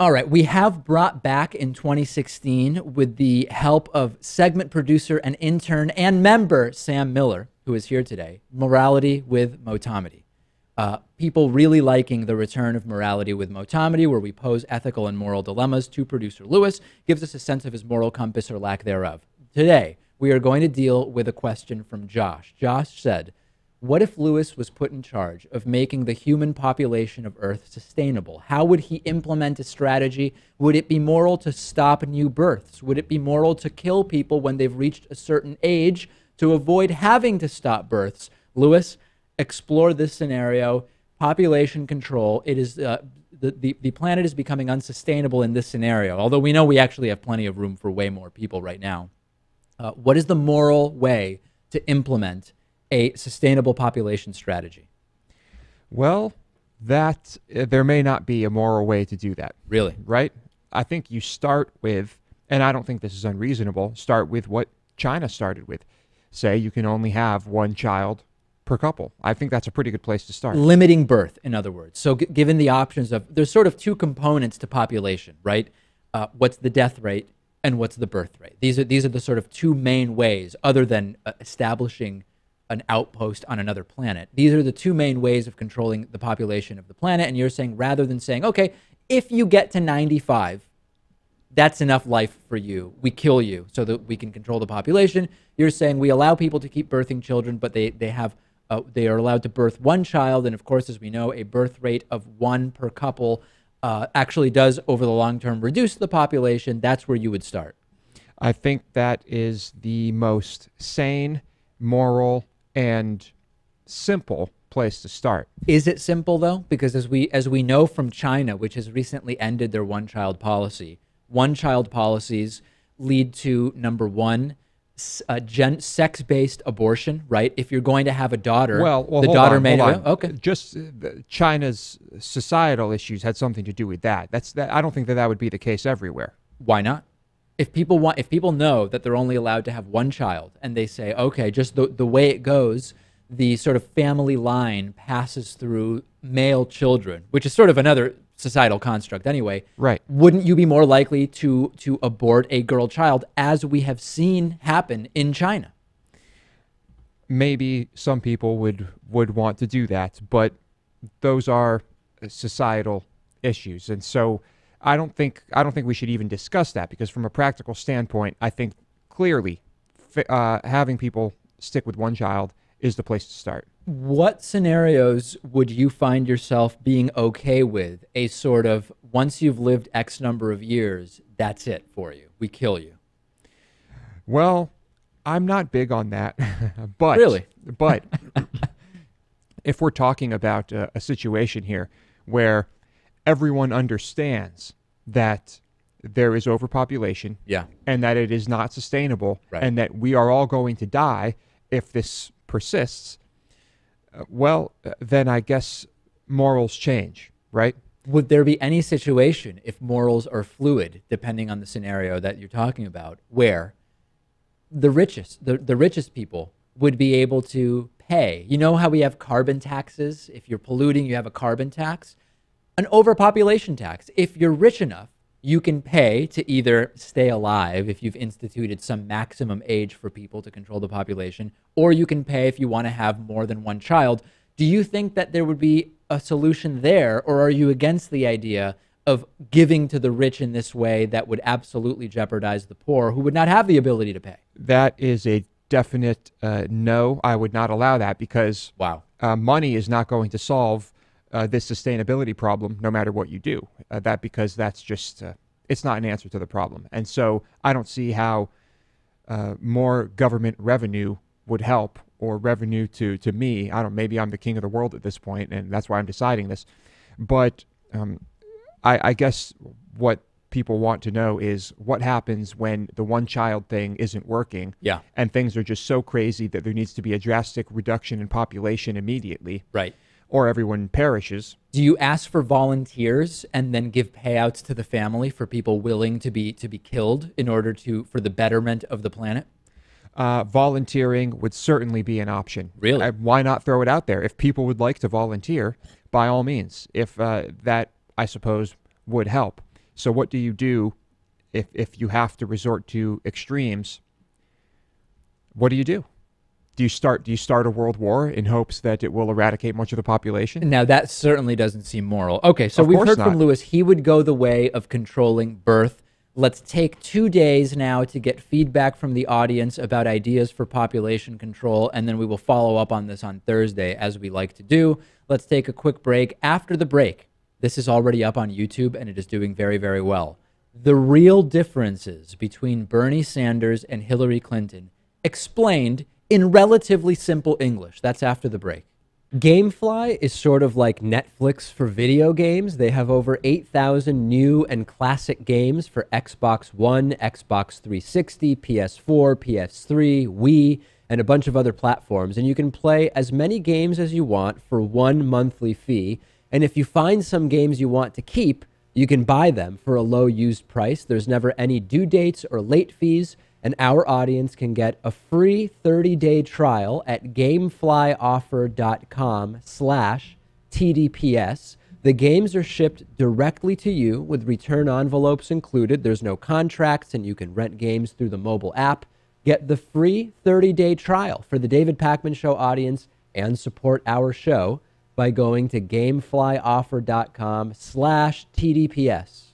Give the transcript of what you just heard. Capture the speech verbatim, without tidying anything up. All right, we have brought back in twenty sixteen, with the help of segment producer and intern and member Sam Miller, who is here today, Morality with Motamedi. Uh, people really liking the return of Morality with Motamedi, where we pose ethical and moral dilemmas to producer Lewis, gives us a sense of his moral compass or lack thereof. Today, we are going to deal with a question from Josh. Josh said, what if Lewis was put in charge of making the human population of Earth sustainable? How would he implement a strategy? Would it be moral to stop new births? Would it be moral to kill people when they've reached a certain age to avoid having to stop births? Lewis, explore this scenario, population control. It is uh, the, the, the planet is becoming unsustainable in this scenario, although we know we actually have plenty of room for way more people right now. Uh, what is the moral way to implement a sustainable population strategy? Well, that uh, there may not be a moral way to do that. Really? Right? I think you start with, and I don't think this is unreasonable, start with what China started with. Say you can only have one child per couple. I think that's a pretty good place to start. Limiting birth, in other words. So g given the options of, there's sort of two components to population, right? Uh, what's the death rate and what's the birth rate? These are, these are the sort of two main ways, other than uh, establishing an outpost on another planet. These are the two main ways of controlling the population of the planet. And you're saying, rather than saying, okay, if you get to ninety-five, that's enough life for you, we kill you so that we can control the population, you're saying we allow people to keep birthing children, but they, they, have, uh, they are allowed to birth one child. And of course, as we know, a birth rate of one per couple uh, actually does, over the long term, reduce the population. That's where you would start. I think that is the most sane, moral, and simple place to start. Is it simple, though? Because as we as we know from China, which has recently ended their one-child policy, one-child policies lead to, number one, uh, gen sex-based abortion, right? If you're going to have a daughter, well, well, the daughter on, may... Okay. Just uh, China's societal issues had something to do with that. That's that. I don't think that that would be the case everywhere. Why not? If people want, if people know that they're only allowed to have one child, and they say, okay, just the, the way it goes, the sort of family line passes through male children, which is sort of another societal construct anyway. Right. Wouldn't you be more likely to, to abort a girl child, as we have seen happen in China? Maybe some people would, would want to do that, but those are societal issues. And so I don't think I don't think we should even discuss that, because from a practical standpoint, I think clearly uh, having people stick with one child is the place to start. What scenarios would you find yourself being okay with a sort of, once you've lived X number of years, that's it for you, we kill you? Well, I'm not big on that, but really, but if we're talking about a, a situation here where everyone understands that there is overpopulation, yeah, and that it is not sustainable, right, and that we are all going to die if this persists, uh, well, uh, then I guess morals change, right? Would there be any situation, if morals are fluid, depending on the scenario that you're talking about, where the richest, the, the richest people would be able to pay? You know how we have carbon taxes? If you're polluting, you have a carbon tax. An overpopulation tax. If you're rich enough, you can pay to either stay alive, if you've instituted some maximum age for people to control the population, or you can pay if you want to have more than one child. Do you think that there would be a solution there, or are you against the idea of giving to the rich in this way that would absolutely jeopardize the poor, who would not have the ability to pay? That is a definite uh, no. I would not allow that, because wow, uh, money is not going to solve Uh, this sustainability problem, no matter what you do, uh, that because that's just, uh, it's not an answer to the problem. And so I don't see how uh, more government revenue would help, or revenue to, to me. I don't, maybe I'm the king of the world at this point, and that's why I'm deciding this. But um, I, I guess what people want to know is what happens when the one child thing isn't working, yeah, and things are just so crazy that there needs to be a drastic reduction in population immediately. Right. Or everyone perishes. Do you ask for volunteers and then give payouts to the family for people willing to be to be killed in order to for the betterment of the planet? Uh, volunteering would certainly be an option. Really? I, why not throw it out there? If people would like to volunteer, by all means, if uh, that, I suppose, would help. So what do you do if, if you have to resort to extremes? What do you do? Do you start do you start a world war in hopes that it will eradicate much of the population? Now, that certainly doesn't seem moral. Okay, so we've heard from Lewis. He would go the way of controlling birth. Let's take two days now to get feedback from the audience about ideas for population control, and then we will follow up on this on Thursday, as we like to do. Let's take a quick break. After the break, this is already up on YouTube, and it is doing very, very well. The real differences between Bernie Sanders and Hillary Clinton explained in relatively simple English. That's after the break. GameFly is sort of like Netflix for video games. They have over eight thousand new and classic games for Xbox One, Xbox three sixty, P S four, P S three, Wii, and a bunch of other platforms. And you can play as many games as you want for one monthly fee. And if you find some games you want to keep, you can buy them for a low used price. There's never any due dates or late fees. And our audience can get a free thirty day trial at GameFlyOffer dot com slash T D P S. The games are shipped directly to you with return envelopes included. There's no contracts, and you can rent games through the mobile app. Get the free thirty day trial for the David Pakman Show audience and support our show by going to GameFlyOffer dot com slash T D P S.